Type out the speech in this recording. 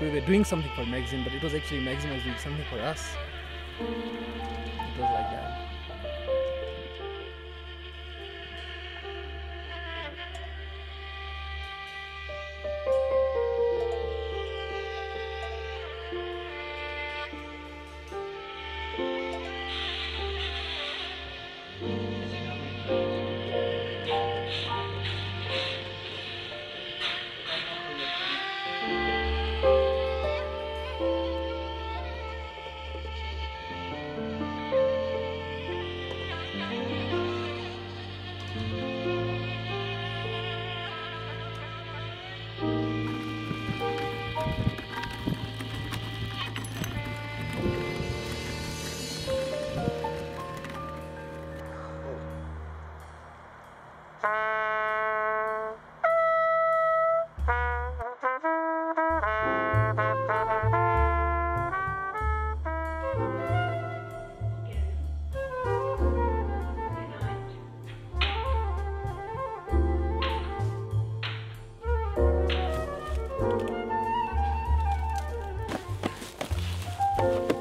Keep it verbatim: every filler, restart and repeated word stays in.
we were doing something for Maxim, but it was actually Maxim was doing something for us. It was like that. Thank you.